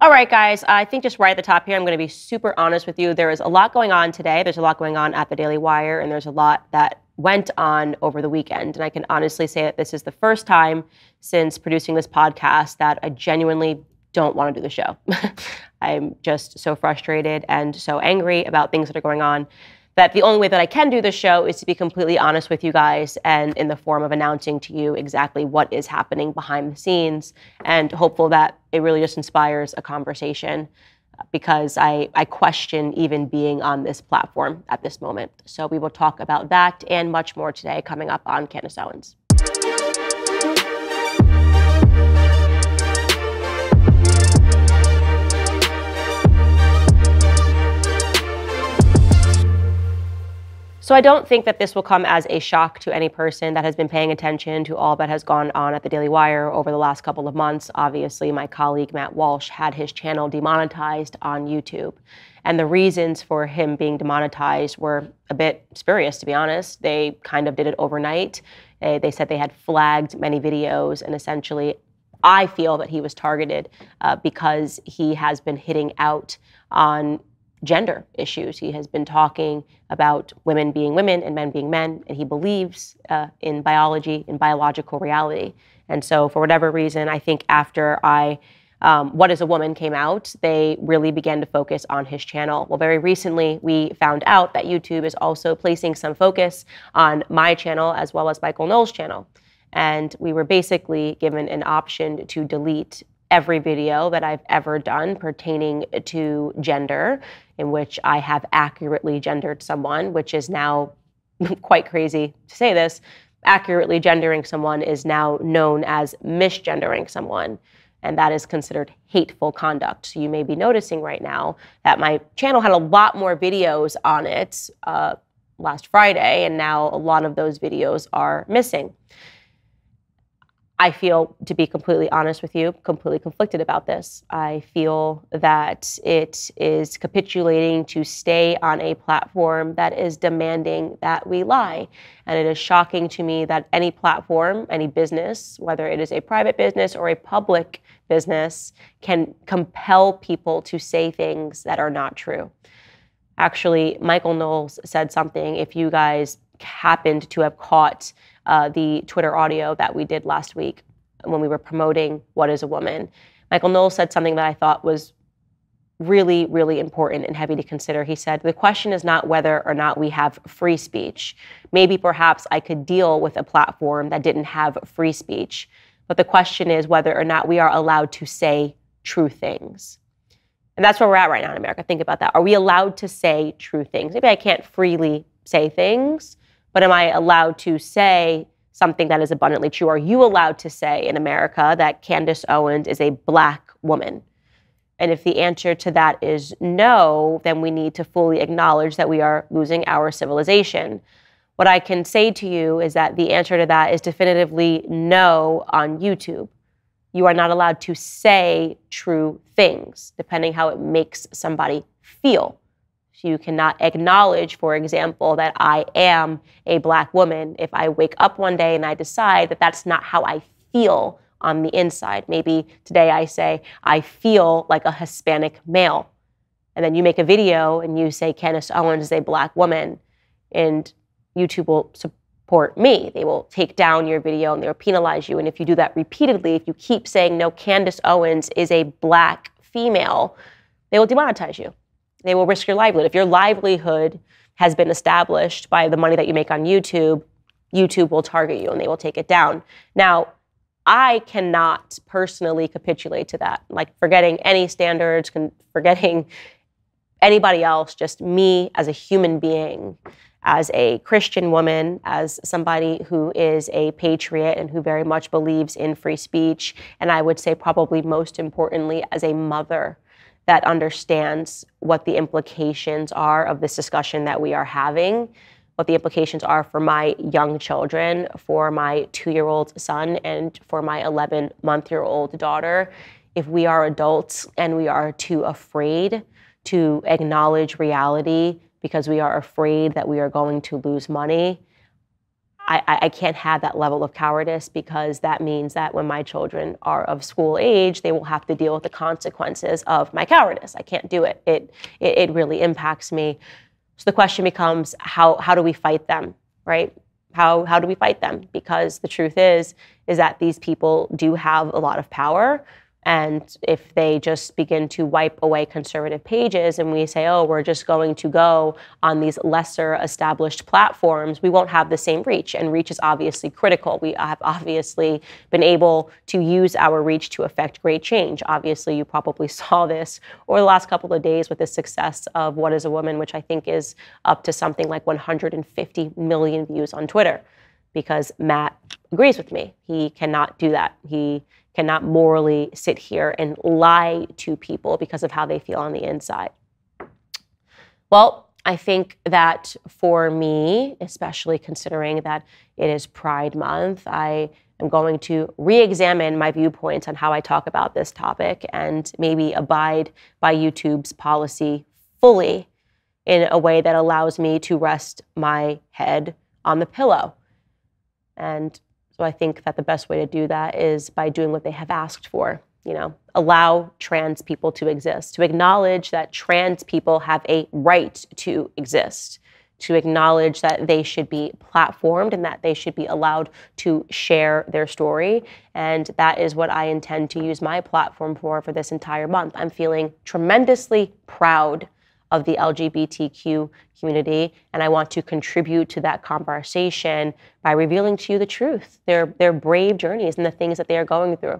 All right, guys, I think just right at the top here, I'm going to be super honest with you. There is a lot going on today. There's a lot going on at the Daily Wire, and there's a lot that went on over the weekend. And I can honestly say that this is the first time since producing this podcast that I genuinely don't want to do the show. I'm just so frustrated and so angry about things that are going on that the only way that I can do this show is to be completely honest with you guys and in the form of announcing to you exactly what is happening behind the scenes, and hopeful that it really just inspires a conversation, because I question even being on this platform at this moment. So we will talk about that and much more today coming up on Candace Owens. So I don't think that this will come as a shock to any person that has been paying attention to all that has gone on at the Daily Wire over the last couple of months. Obviously, my colleague Matt Walsh had his channel demonetized on YouTube. And the reasons for him being demonetized were a bit spurious, to be honest. They kind of did it overnight. They said they had flagged many videos, and essentially I feel that he was targeted because he has been hitting out on gender issues. He has been talking about women being women and men being men, and he believes in biology, in biological reality. And so for whatever reason, I think after What is a Woman came out, they really began to focus on his channel. Well, very recently, we found out that YouTube is also placing some focus on my channel as well as Michael Knowles' channel. And we were basically given an option to delete every video that I've ever done pertaining to gender, in which I have accurately gendered someone, which is now quite crazy to say this. Accurately gendering someone is now known as misgendering someone, and that is considered hateful conduct. So you may be noticing right now that my channel had a lot more videos on it last Friday, and now a lot of those videos are missing. I feel, to be completely honest with you, completely conflicted about this. I feel that it is capitulating to stay on a platform that is demanding that we lie. And it is shocking to me that any platform, any business, whether it is a private business or a public business, can compel people to say things that are not true. Actually, Michael Knowles said something, if you guys happened to have caught the Twitter audio that we did last week when we were promoting What is a Woman. Michael Knowles said something that I thought was really, really important and heavy to consider. He said, the question is not whether or not we have free speech. Maybe perhaps I could deal with a platform that didn't have free speech, but the question is whether or not we are allowed to say true things. And that's where we're at right now in America. Think about that. Are we allowed to say true things? Maybe I can't freely say things, but am I allowed to say something that is abundantly true? Are you allowed to say in America that Candace Owens is a black woman? And if the answer to that is no, then we need to fully acknowledge that we are losing our civilization. What I can say to you is that the answer to that is definitively no on YouTube. You are not allowed to say true things, depending how it makes somebody feel. So you cannot acknowledge, for example, that I am a black woman if I wake up one day and I decide that that's not how I feel on the inside. Maybe today I say, I feel like a Hispanic male. And then you make a video and you say, Candace Owens is a black woman. And YouTube will support me. They will take down your video and they will penalize you. And if you do that repeatedly, if you keep saying, no, Candace Owens is a black female, they will demonetize you. They will risk your livelihood. If your livelihood has been established by the money that you make on YouTube, YouTube will target you and they will take it down. Now, I cannot personally capitulate to that. Like, forgetting any standards, forgetting anybody else, just me as a human being, as a Christian woman, as somebody who is a patriot and who very much believes in free speech, and I would say probably most importantly as a mother that understands what the implications are of this discussion that we are having, what the implications are for my young children, for my 2-year-old son, and for my 11-month-year-old daughter. If we are adults and we are too afraid to acknowledge reality because we are afraid that we are going to lose money, I can't have that level of cowardice, because that means that when my children are of school age, they will have to deal with the consequences of my cowardice. I can't do it. It really impacts me. So the question becomes, how do we fight them, right? How do we fight them? Because the truth is that these people do have a lot of power. And if they just begin to wipe away conservative pages and we say, oh, we're just going to go on these lesser established platforms, we won't have the same reach. And reach is obviously critical. We have obviously been able to use our reach to affect great change. Obviously, you probably saw this over the last couple of days with the success of What is a Woman, which I think is up to something like 150 million views on Twitter, because Matt agrees with me. He cannot do that. He cannot morally sit here and lie to people because of how they feel on the inside. Well, I think that for me, especially considering that it is Pride Month, I am going to re-examine my viewpoints on how I talk about this topic and maybe abide by YouTube's policy fully in a way that allows me to rest my head on the pillow. And so I think that the best way to do that is by doing what they have asked for, you know, allow trans people to exist, to acknowledge that trans people have a right to exist, to acknowledge that they should be platformed and that they should be allowed to share their story. And that is what I intend to use my platform for this entire month. I'm feeling tremendously proud of the LGBTQ community, and I want to contribute to that conversation by revealing to you the truth, their brave journeys and the things that they are going through.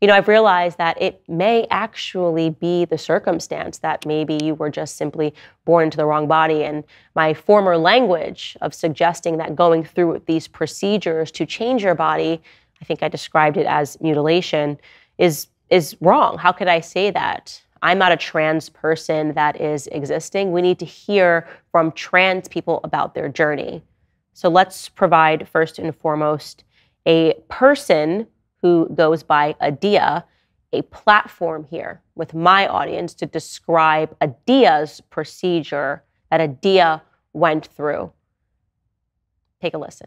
You know, I've realized that it may actually be the circumstance that maybe you were just simply born into the wrong body. And my former language of suggesting that going through these procedures to change your body, I think I described it as mutilation, is wrong. How could I say that? I'm not a trans person that is existing. We need to hear from trans people about their journey. So let's provide, first and foremost, a person who goes by Adia, a platform here with my audience to describe Adia's procedure that Adia went through. Take a listen.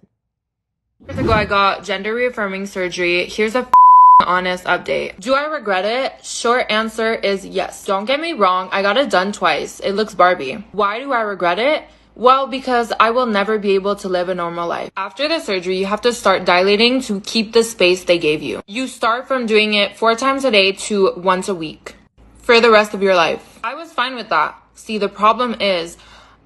2 years ago, I got gender-reaffirming surgery. Here's a honest update. Do I regret it? Short answer is yes. Don't get me wrong, I got it done twice. It looks Barbie. Why do I regret it? Well, because I will never be able to live a normal life. After the surgery, you have to start dilating to keep the space they gave you. You start from doing it 4 times a day to once a week for the rest of your life. I was fine with that. See, the problem is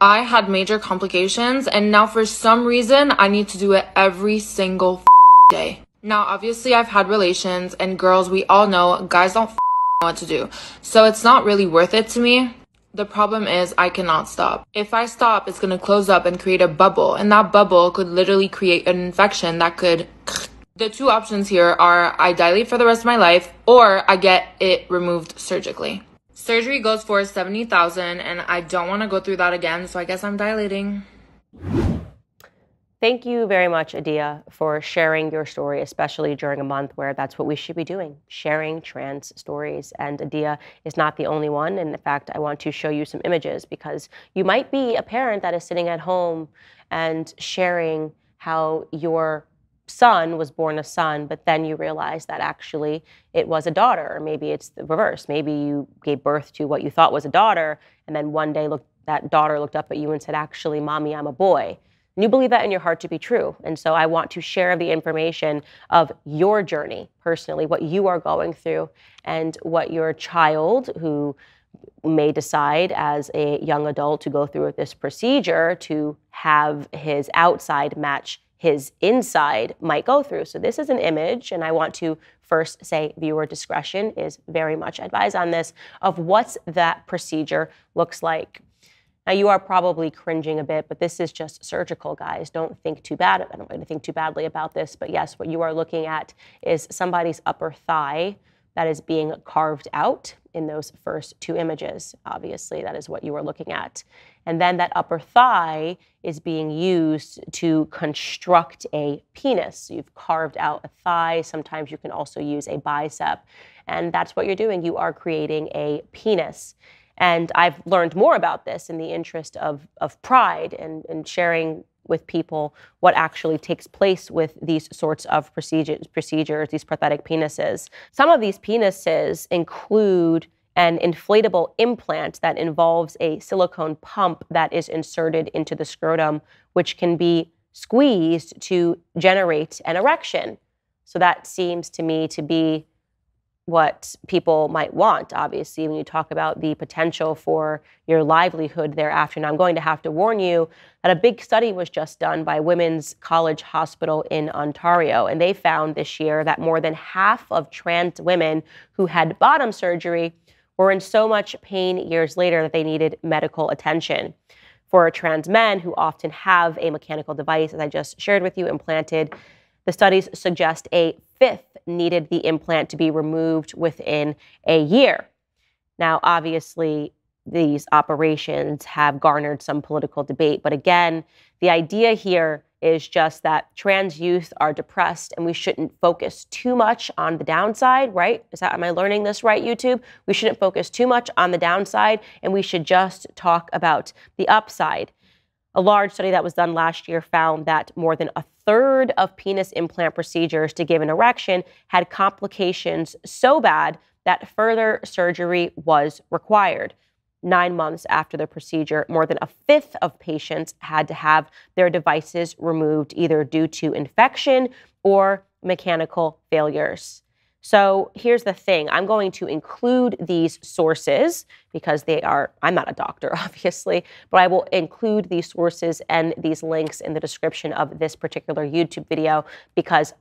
I had major complications, and now for some reason I need to do it every single day. Now, obviously, I've had relations, and girls, we all know, guys don't know what to do. So it's not really worth it to me. The problem is I cannot stop. If I stop, it's going to close up and create a bubble. And that bubble could literally create an infection that could... The 2 options here are I dilate for the rest of my life, or I get it removed surgically. Surgery goes for $70,000, and I don't want to go through that again, so I guess I'm dilating. Thank you very much, Adia, for sharing your story, especially during a month where that's what we should be doing, sharing trans stories. And Adia is not the only one. And in fact, I want to show you some images, because you might be a parent that is sitting at home and sharing how your son was born a son, but then you realize that actually it was a daughter, or maybe it's the reverse. Maybe you gave birth to what you thought was a daughter, and then one day that daughter looked up at you and said, actually, mommy, I'm a boy. And you believe that in your heart to be true. And so I want to share the information of your journey personally, what you are going through, and what your child, who may decide as a young adult to go through this procedure to have his outside match his inside, might go through. So this is an image, and I want to first say viewer discretion is very much advised on this, of what that procedure looks like. Now, you are probably cringing a bit, but this is just surgical, guys. Don't think too bad. I don't want to think too badly about this, but yes, what you are looking at is somebody's upper thigh that is being carved out in those first 2 images. Obviously, that is what you are looking at. And then that upper thigh is being used to construct a penis. So you've carved out a thigh. Sometimes you can also use a bicep. And that's what you're doing. You are creating a penis. And I've learned more about this in the interest of pride and sharing with people what actually takes place with these sorts of procedures, these prosthetic penises. Some of these penises include an inflatable implant that involves a silicone pump that is inserted into the scrotum, which can be squeezed to generate an erection. So that seems to me to be what people might want, obviously, when you talk about the potential for your livelihood thereafter. And I'm going to have to warn you that a big study was just done by Women's College Hospital in Ontario, and they found this year that more than half of trans women who had bottom surgery were in so much pain years later that they needed medical attention. For trans men who often have a mechanical device, as I just shared with you, implanted, the studies suggest a fifth needed the implant to be removed within a year. Now, obviously, these operations have garnered some political debate, but again, the idea here is just that trans youth are depressed and we shouldn't focus too much on the downside, right? Am I learning this right, YouTube? We shouldn't focus too much on the downside and we should just talk about the upside. A large study that was done last year found that more than a third of penis implant procedures to give an erection had complications so bad that further surgery was required. 9 months after the procedure, more than a fifth of patients had to have their devices removed either due to infection or mechanical failures. So here's the thing. I'm going to include these sources because they are, I'm not a doctor, obviously, but I will include these sources and these links in the description of this particular YouTube video because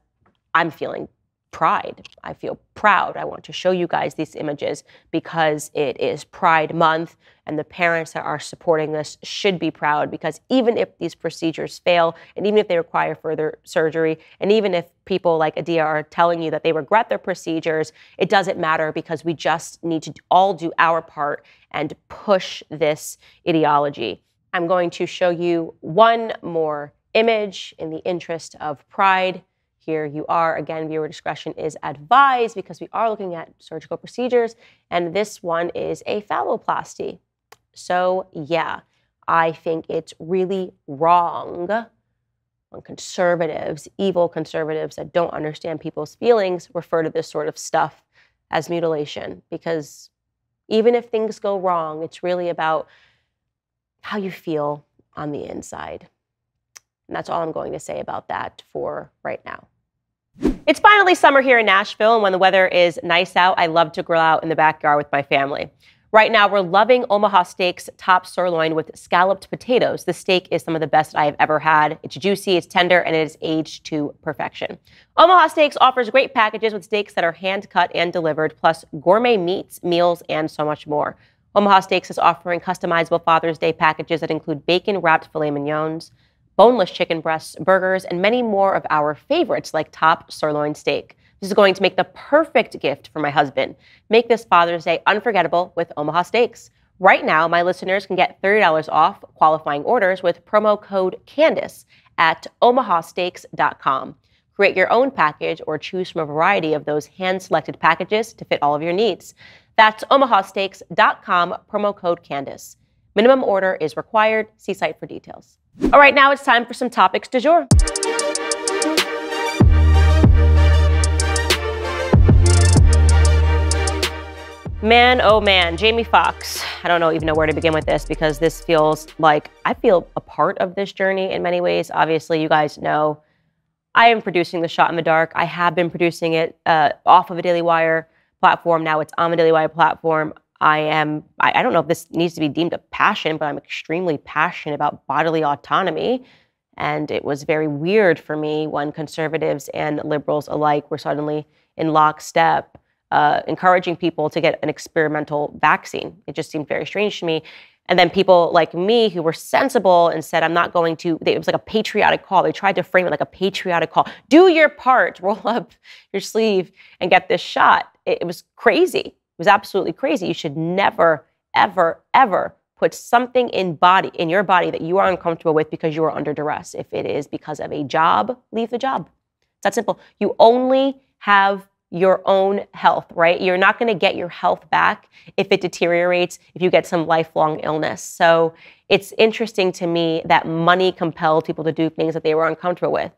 I'm feeling pride. I feel proud. I want to show you guys these images because it is Pride Month, and the parents that are supporting this should be proud because even if these procedures fail, and even if they require further surgery, and even if people like Adia are telling you that they regret their procedures, it doesn't matter because we just need to all do our part and push this ideology. I'm going to show you one more image in the interest of pride. Here you are. Again, viewer discretion is advised because we are looking at surgical procedures, and this one is a phalloplasty. So yeah, I think it's really wrong when conservatives, evil conservatives that don't understand people's feelings, refer to this sort of stuff as mutilation, because even if things go wrong, it's really about how you feel on the inside. And that's all I'm going to say about that for right now. It's finally summer here in Nashville, and when the weather is nice out, I love to grill out in the backyard with my family. Right now, we're loving Omaha Steaks top sirloin with scalloped potatoes. The steak is some of the best I have ever had. It's juicy, it's tender, and it is aged to perfection. Omaha Steaks offers great packages with steaks that are hand-cut and delivered, plus gourmet meats, meals, and so much more. Omaha Steaks is offering customizable Father's Day packages that include bacon-wrapped filet mignons, boneless chicken breasts, burgers, and many more of our favorites like top sirloin steak. This is going to make the perfect gift for my husband. Make this Father's Day unforgettable with Omaha Steaks. Right now, my listeners can get $30 off qualifying orders with promo code Candace at omahasteaks.com. Create your own package or choose from a variety of those hand-selected packages to fit all of your needs. That's omahasteaks.com, promo code Candace. Minimum order is required. See site for details. All right, now it's time for some topics du jour. Man, oh man, Jamie Foxx. I don't even know where to begin with this because this feels like I feel a part of this journey in many ways. Obviously, you guys know I am producing The Shot in the Dark. I have been producing it off of a Daily Wire platform. Now it's on the Daily Wire platform. I don't know if this needs to be deemed a passion, but I'm extremely passionate about bodily autonomy. And it was very weird for me when conservatives and liberals alike were suddenly in lockstep, encouraging people to get an experimental vaccine. It just seemed very strange to me. And then people like me who were sensible and said, I'm not going to, it was like a patriotic call. They tried to frame it like a patriotic call. Do your part, roll up your sleeve and get this shot. It was crazy. It was absolutely crazy. You should never, ever, ever put something in your body that you are uncomfortable with because you are under duress. If it is because of a job, leave the job. It's that simple. You only have your own health, right? You're not going to get your health back if it deteriorates, if you get some lifelong illness. So it's interesting to me that money compelled people to do things that they were uncomfortable with.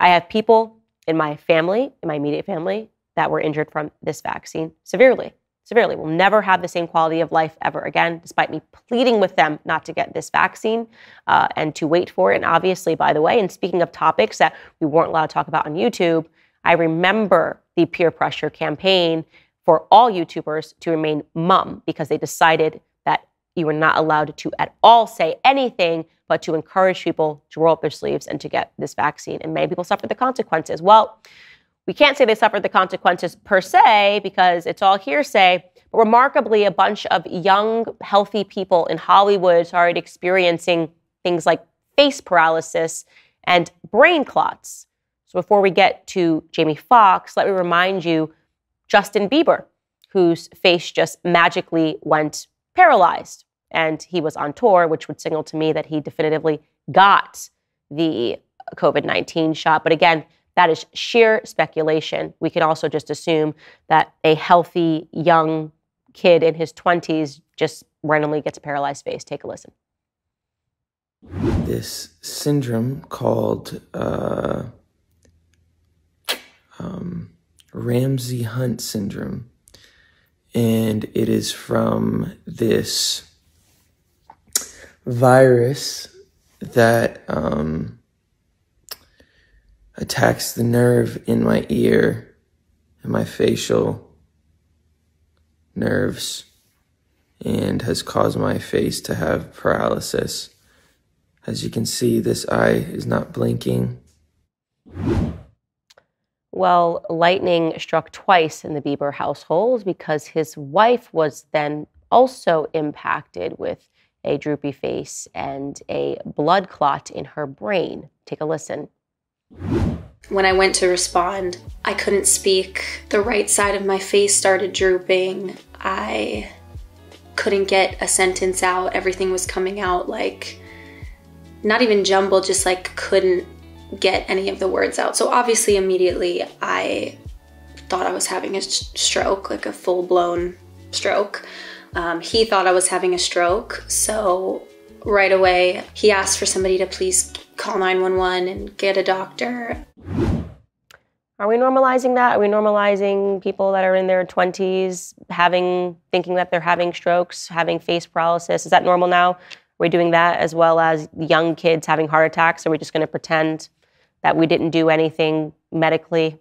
I have people in my family, in my immediate family, that were injured from this vaccine severely, severely. We'll never have the same quality of life ever again, despite me pleading with them not to get this vaccine and to wait for it. And obviously, by the way, and speaking of topics that we weren't allowed to talk about on YouTube, I remember the peer pressure campaign for all YouTubers to remain mum because they decided that you were not allowed to at all say anything but to encourage people to roll up their sleeves and to get this vaccine. And many people suffered the consequences. Well, we can't say they suffered the consequences per se because it's all hearsay, but remarkably, a bunch of young, healthy people in Hollywood started experiencing things like face paralysis and brain clots. So before we get to Jamie Foxx, let me remind you, Justin Bieber, whose face just magically went paralyzed, and he was on tour, which would signal to me that he definitively got the COVID-19 shot. But again, that is sheer speculation. We can also just assume that a healthy young kid in his 20s just randomly gets a paralyzed face. Take a listen. This syndrome called Ramsay Hunt syndrome, and it is from this virus that attacks the nerve in my ear and my facial nerves and has caused my face to have paralysis. As you can see, this eye is not blinking. Well, lightning struck twice in the Bieber household because his wife was then also impacted with a droopy face and a blood clot in her brain. Take a listen. When I went to respond, I couldn't speak. The right side of my face started drooping. I couldn't get a sentence out. Everything was coming out like, not even jumbled, just like couldn't get any of the words out. So obviously immediately I thought I was having a stroke, like a full-blown stroke. He thought I was having a stroke, so right away, he asked for somebody to please call 911 and get a doctor. Are we normalizing that? Are we normalizing people that are in their 20s thinking that they're having strokes, having face paralysis? Is that normal now? Are we doing that as well as young kids having heart attacks? Are we just going to pretend that we didn't do anything medically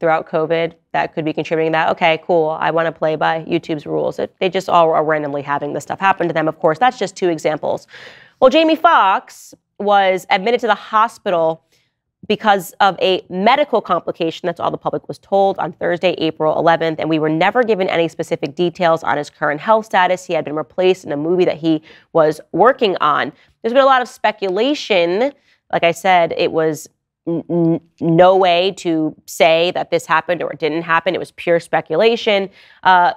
throughout COVID that could be contributing to that? Okay, cool. I want to play by YouTube's rules. They just all are randomly having this stuff happen to them. Of course, that's just two examples. Well, Jamie Foxx was admitted to the hospital because of a medical complication. That's all the public was told on Thursday, April 11th. And we were never given any specific details on his current health status. He had been replaced in a movie that he was working on. There's been a lot of speculation. Like I said, it was no way to say that this happened or it didn't happen. It was pure speculation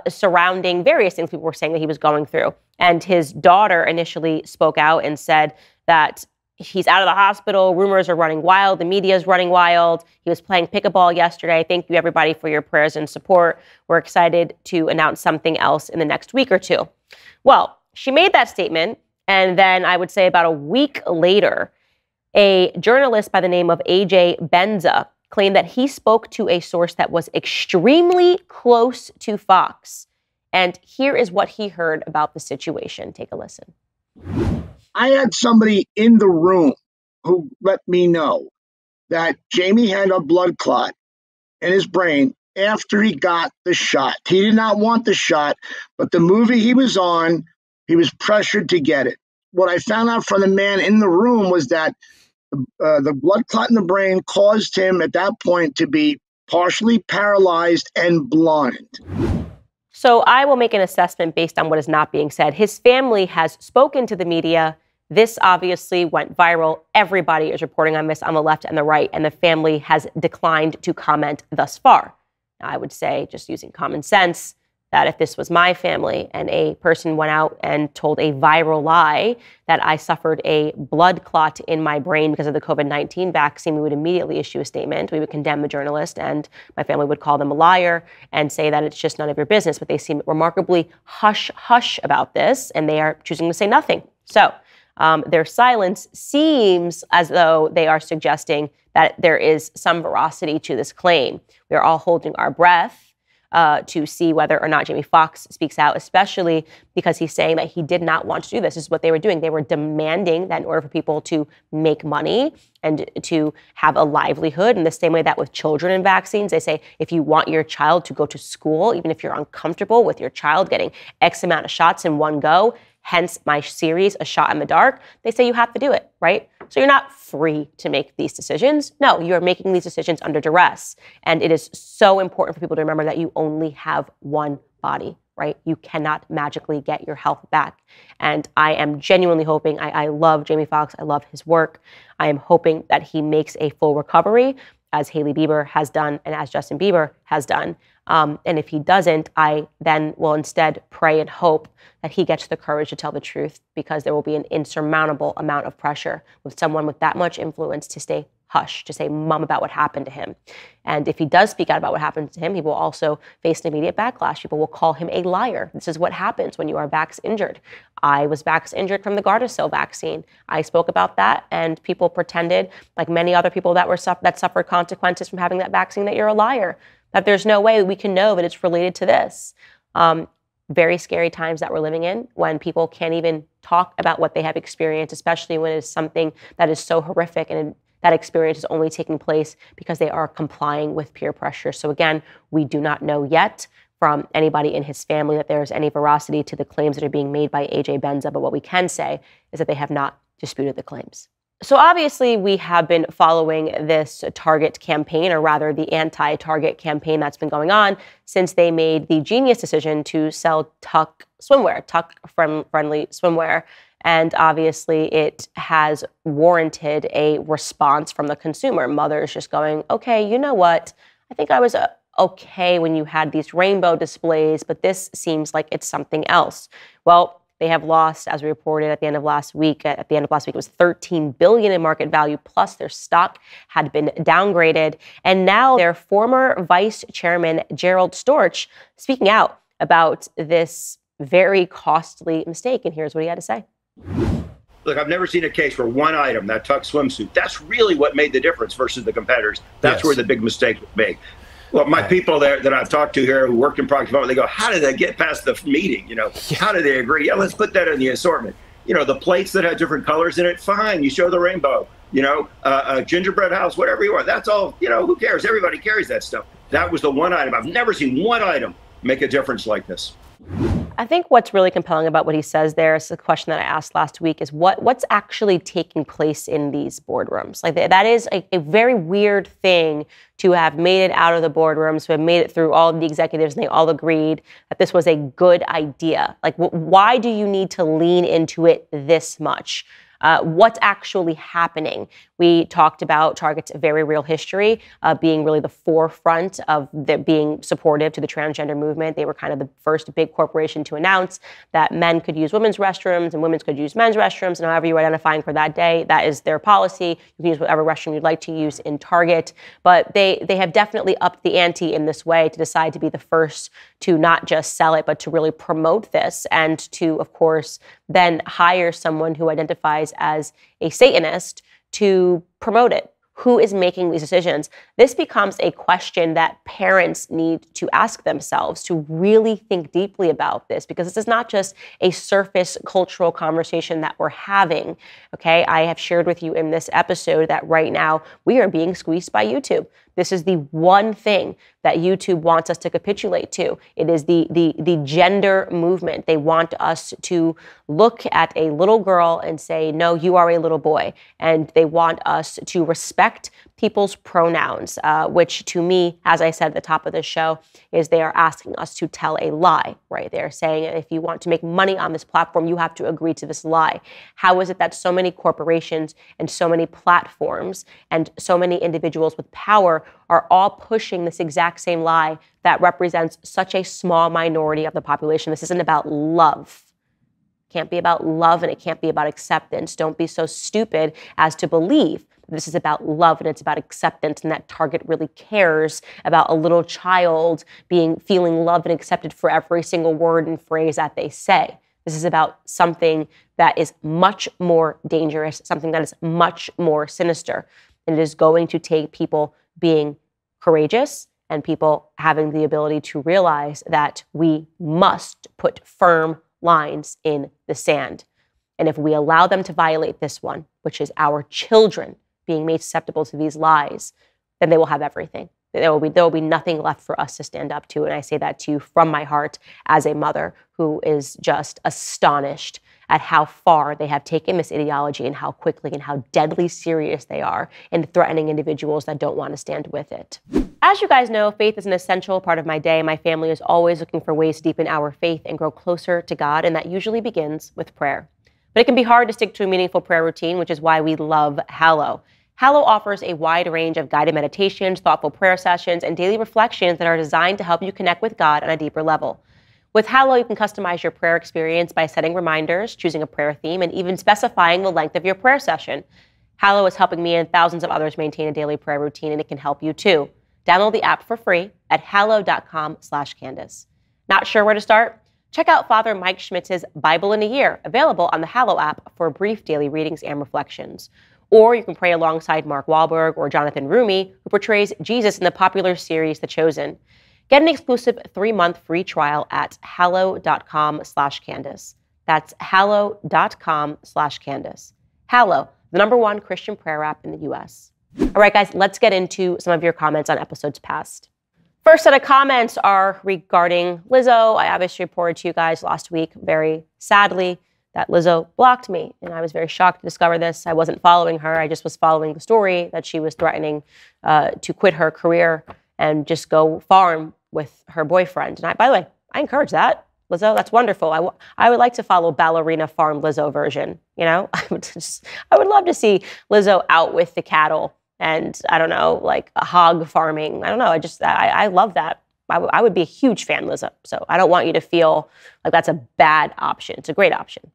surrounding various things people were saying that he was going through. And his daughter initially spoke out and said that he's out of the hospital. Rumors are running wild. The media is running wild. He was playing pickleball yesterday. Thank you, everybody, for your prayers and support. We're excited to announce something else in the next week or two. Well, she made that statement. And then I would say about a week later, a journalist by the name of A.J. Benza claimed that he spoke to a source that was extremely close to Fox. And here is what he heard about the situation. Take a listen. I had somebody in the room who let me know that Jamie had a blood clot in his brain after he got the shot. He did not want the shot, but the movie he was on, he was pressured to get it. What I found out from the man in the room was that the blood clot in the brain caused him at that point to be partially paralyzed and blind. So I will make an assessment based on what is not being said. His family has spoken to the media. This obviously went viral. Everybody is reporting on this on the left and the right, and the family has declined to comment thus far. Now, I would say, just using common sense, that if this was my family and a person went out and told a viral lie that I suffered a blood clot in my brain because of the COVID-19 vaccine, we would immediately issue a statement. We would condemn the journalist, and my family would call them a liar and say that it's just none of your business. But they seem remarkably hush-hush about this, and they are choosing to say nothing. So their silence seems as though they are suggesting that there is some veracity to this claim. We are all holding our breath to see whether or not Jamie Foxx speaks out, especially because he's saying that he did not want to do this. This is what they were doing. They were demanding that in order for people to make money and to have a livelihood, in the same way that with children and vaccines, they say if you want your child to go to school, even if you're uncomfortable with your child getting X amount of shots in one go, hence my series, A Shot in the Dark, they say you have to do it, right? So you're not free to make these decisions. No, you're making these decisions under duress. And it is so important for people to remember that you only have one body, right? You cannot magically get your health back. And I am genuinely hoping, I love Jamie Foxx, I love his work. I am hoping that he makes a full recovery, as Hailey Bieber has done and as Justin Bieber has done. And if he doesn't, I then will instead pray and hope that he gets the courage to tell the truth, because there will be an insurmountable amount of pressure with someone with that much influence to stay hush, to say mum about what happened to him. And if he does speak out about what happened to him, he will also face an immediate backlash. People will call him a liar. This is what happens when you are vax injured. I was vax injured from the Gardasil vaccine. I spoke about that, and people pretended, like many other people that were suffered consequences from having that vaccine, that you're a liar, that there's no way we can know that it's related to this. Very scary times that we're living in, when people can't even talk about what they have experienced, especially when it's something that is so horrific, and that experience is only taking place because they are complying with peer pressure. So again, we do not know yet from anybody in his family that there is any veracity to the claims that are being made by A.J. Benza, but what we can say is that they have not disputed the claims. So obviously, we have been following this Target campaign, or rather the anti-Target campaign that's been going on since they made the genius decision to sell Tuck swimwear, Tuck-friendly swimwear. And obviously, it has warranted a response from the consumer. Mothers just going, okay, you know what? I think I was okay when you had these rainbow displays, but this seems like it's something else. Well, they have lost, as we reported at the end of last week, it was $13 billion in market value, plus their stock had been downgraded. And now their former vice chairman, Gerald Storch, speaking out about this very costly mistake. And here's what he had to say. Look, I've never seen a case for one item, that Tuck swimsuit. That's really what made the difference versus the competitors. That's where the big mistake was made. Well, my people there that I've talked to here who worked in product development, they go, how did they get past the meeting? You know, how did they agree? Yeah, let's put that in the assortment. You know, the plates that had different colors in it, fine, you show the rainbow. You know, a gingerbread house, whatever you want. That's all, you know, who cares? Everybody carries that stuff. That was the one item. I've never seen one item make a difference like this. I think what's really compelling about what he says there is the question that I asked last week is what's actually taking place in these boardrooms? Like that is a very weird thing to have made it out of the boardrooms, to have made it through all of the executives, and they all agreed that this was a good idea. Like, why do you need to lean into it this much? What's actually happening? We talked about Target's very real history being really the forefront of being supportive to the transgender movement. They were kind of the first big corporation to announce that men could use women's restrooms and women could use men's restrooms. And however you're identifying for that day, that is their policy. You can use whatever restroom you'd like to use in Target. But they have definitely upped the ante in this way to decide to be the first to not just sell it, but to really promote this, and to, of course, then hire someone who identifies as a Satanist to promote it. Who is making these decisions? This becomes a question that parents need to ask themselves, to really think deeply about this, because this is not just a surface cultural conversation that we're having, okay? I have shared with you in this episode that right now we are being squeezed by YouTube. This is the one thing that YouTube wants us to capitulate to. It is the gender movement. They want us to look at a little girl and say, no, you are a little boy. And they want us to respect people's pronouns, which to me, as I said at the top of the show, is they are asking us to tell a lie, right? They're saying if you want to make money on this platform, you have to agree to this lie. How is it that so many corporations and so many platforms and so many individuals with power are all pushing this exact same lie that represents such a small minority of the population? This isn't about love. It can't be about love and it can't be about acceptance. Don't be so stupid as to believe this is about love and it's about acceptance and that Target really cares about a little child feeling loved and accepted for every single word and phrase that they say. This is about something that is much more dangerous, something that is much more sinister. And it is going to take people being courageous and people having the ability to realize that we must put firm lines in the sand. And if we allow them to violate this one, which is our children being made susceptible to these lies, then they will have everything. There will be nothing left for us to stand up to. And I say that to you from my heart as a mother who is just astonished at how far they have taken this ideology and how quickly and how deadly serious they are in threatening individuals that don't want to stand with it. As you guys know, faith is an essential part of my day. My family is always looking for ways to deepen our faith and grow closer to God, and that usually begins with prayer. But it can be hard to stick to a meaningful prayer routine, which is why we love Hallow. Hallow offers a wide range of guided meditations, thoughtful prayer sessions, and daily reflections that are designed to help you connect with God on a deeper level. With Hallow, you can customize your prayer experience by setting reminders, choosing a prayer theme, and even specifying the length of your prayer session. Hallow is helping me and thousands of others maintain a daily prayer routine, and it can help you too. Download the app for free at hallow.com/Candace. Not sure where to start? Check out Father Mike Schmitz's Bible in a Year, available on the Hallow app for brief daily readings and reflections. Or you can pray alongside Mark Wahlberg or Jonathan Roumie, who portrays Jesus in the popular series The Chosen. Get an exclusive 3-month free trial at hallow.com/Candace. That's hallow.com/Candace. Hallow, the #1 Christian prayer app in the U.S. All right, guys, let's get into some of your comments on episodes past. First set of comments are regarding Lizzo. I obviously reported to you guys last week, very sadly, that Lizzo blocked me. And I was very shocked to discover this. I wasn't following her. I just was following the story that she was threatening to quit her career and just go farm with her boyfriend. And by the way, I encourage that. Lizzo, that's wonderful. I would like to follow Ballerina Farm Lizzo version. You know, I would love to see Lizzo out with the cattle. And I don't know, like a hog farming. I don't know. I love that. I would be a huge fan, Lizzo. So I don't want you to feel like that's a bad option. It's a great option.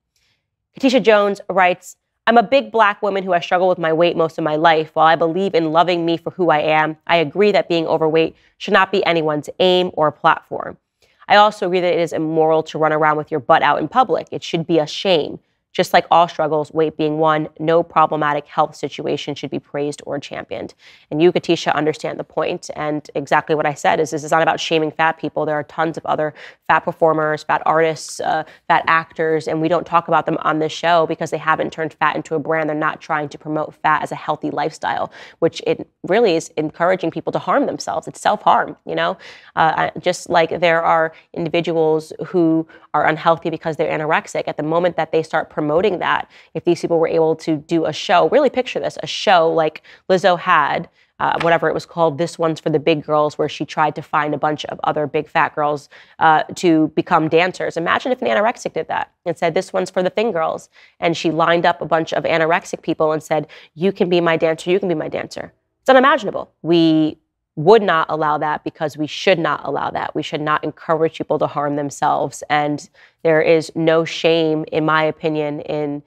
Katisha Jones writes, I'm a big black woman who has struggled with my weight most of my life. While I believe in loving me for who I am, I agree that being overweight should not be anyone's aim or platform. I also agree that it is immoral to run around with your butt out in public. It should be a shame. Just like all struggles, weight being one, no problematic health situation should be praised or championed. And you, Katisha, understand the point. And exactly what I said is this is not about shaming fat people. There are tons of other fat performers, fat artists, fat actors, and we don't talk about them on this show because they haven't turned fat into a brand. They're not trying to promote fat as a healthy lifestyle, which it really is encouraging people to harm themselves. It's self-harm, you know? Just like there are individuals who are unhealthy because they're anorexic. At the moment that they start promoting that, if these people were able to do a show, really picture this, a show like Lizzo had, whatever it was called, This One's for the Big Girls, where she tried to find a bunch of other big fat girls to become dancers. Imagine if an anorexic did that and said, this one's for the thin girls. And she lined up a bunch of anorexic people and said, you can be my dancer, you can be my dancer. It's unimaginable. We would not allow that because we should not allow that. We should not encourage people to harm themselves. And there is no shame, in my opinion, in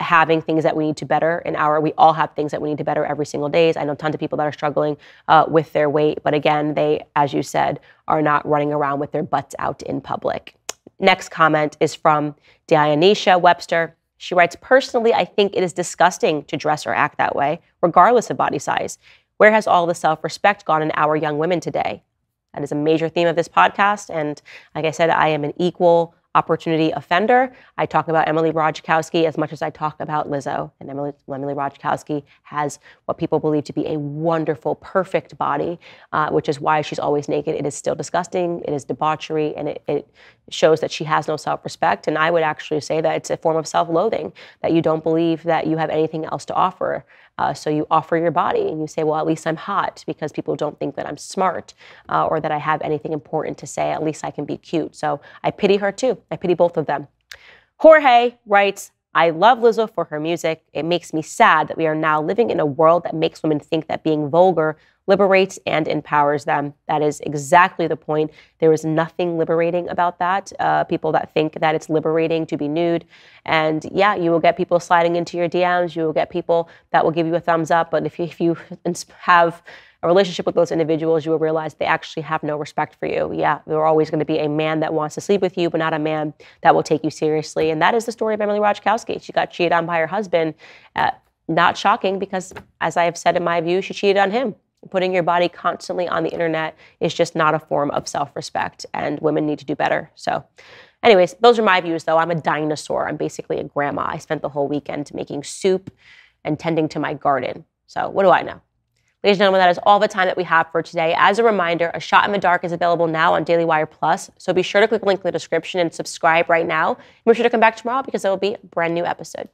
having things that we need to better in our, we all have things that we need to better every single day. I know tons of people that are struggling with their weight, but again, they, as you said, are not running around with their butts out in public. Next comment is from Dionisia Webster. She writes, personally, I think it is disgusting to dress or act that way, regardless of body size. Where has all the self-respect gone in our young women today? That is a major theme of this podcast. And like I said, I am an equal opportunity offender. I talk about Emily Ratajkowski as much as I talk about Lizzo. And Emily Ratajkowski has what people believe to be a wonderful, perfect body, which is why she's always naked. It is still disgusting. It is debauchery. And it shows that she has no self-respect. And I would actually say that it's a form of self-loathing, that you don't believe that you have anything else to offer. So you offer your body and you say, well, at least I'm hot because people don't think that I'm smart or that I have anything important to say. At least I can be cute. So I pity her too. I pity both of them. Jorge writes, I love Lizzo for her music. It makes me sad that we are now living in a world that makes women think that being vulgar liberates and empowers them. That is exactly the point. There is nothing liberating about that. People that think that it's liberating to be nude. And yeah, you will get people sliding into your DMs. You will get people that will give you a thumbs up. But if you have a relationship with those individuals, you will realize they actually have no respect for you. Yeah, there are always going to be a man that wants to sleep with you, but not a man that will take you seriously. And that is the story of Emily Ratajkowski. She got cheated on by her husband. Not shocking, because as I have said in my view, she cheated on him. Putting your body constantly on the internet is just not a form of self-respect, and women need to do better. So anyways, those are my views, though. I'm a dinosaur. I'm basically a grandma. I spent the whole weekend making soup and tending to my garden. So what do I know? Ladies and gentlemen, that is all the time that we have for today. As a reminder, A Shot in the Dark is available now on Daily Wire Plus, so be sure to click the link in the description and subscribe right now. And be sure to come back tomorrow because there will be a brand new episode.